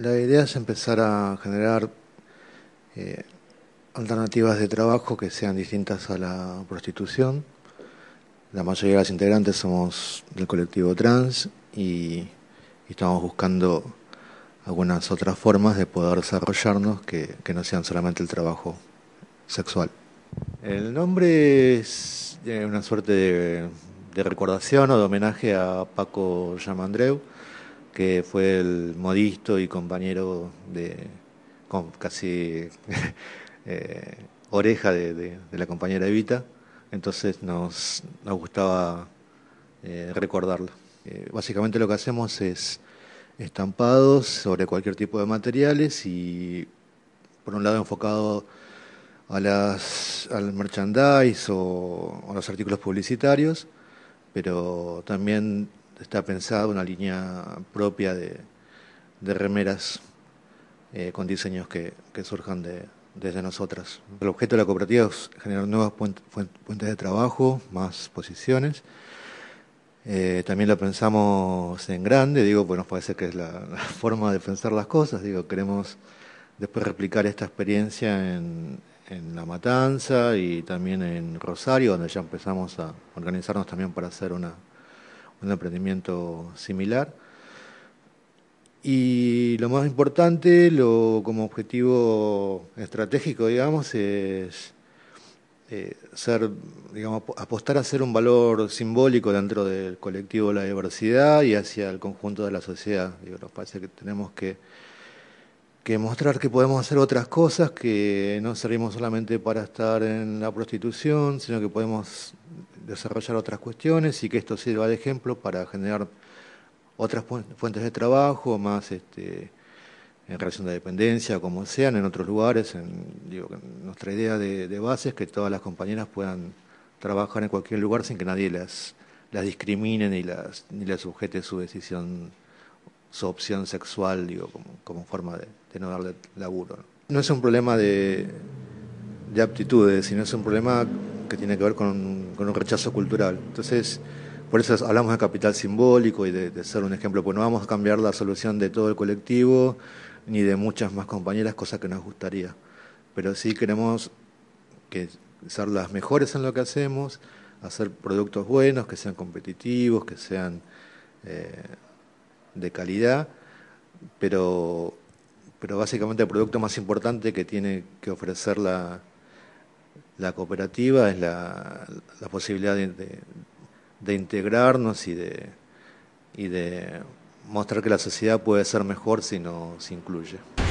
La idea es empezar a generar alternativas de trabajo que sean distintas a la prostitución. La mayoría de las integrantes somos del colectivo trans y estamos buscando algunas otras formas de poder desarrollarnos que no sean solamente el trabajo sexual. El nombre es una suerte de recordación o de homenaje a Paco Jamandreu, que fue el modisto y compañero de casi oreja de la compañera Evita. Entonces nos gustaba recordarlo. Básicamente lo que hacemos es estampados sobre cualquier tipo de materiales y por un lado enfocado al merchandise o a los artículos publicitarios, pero también está pensada una línea propia de remeras con diseños que surjan desde nosotras. El objeto de la cooperativa es generar nuevas fuentes de trabajo, más posiciones. También lo pensamos en grande, digo, pues nos parece que es la forma de pensar las cosas. Digo, queremos después replicar esta experiencia en La Matanza y también en Rosario, donde ya empezamos a organizarnos también para hacer un emprendimiento similar. Y lo más importante, como objetivo estratégico, digamos, es apostar a ser un valor simbólico dentro del colectivo de la diversidad y hacia el conjunto de la sociedad. Digo, nos parece que tenemos que mostrar que podemos hacer otras cosas, que no servimos solamente para estar en la prostitución, sino que podemos desarrollar otras cuestiones y que esto sirva de ejemplo para generar otras fuentes de trabajo, más en relación de dependencia, como sean, en otros lugares. Nuestra idea de base es que todas las compañeras puedan trabajar en cualquier lugar sin que nadie las discrimine ni las sujete su decisión, su opción sexual, como forma de no darle laburo. No es un problema de aptitudes, sino es un problema que tiene que ver con un rechazo cultural. Entonces, por eso hablamos de capital simbólico y de ser un ejemplo, pues no vamos a cambiar la solución de todo el colectivo ni de muchas más compañeras, cosa que nos gustaría. Pero sí queremos ser las mejores en lo que hacemos, hacer productos buenos, que sean competitivos, que sean de calidad, pero básicamente el producto más importante que tiene que ofrecer la cooperativa es la posibilidad de integrarnos y de mostrar que la sociedad puede ser mejor si nos incluye.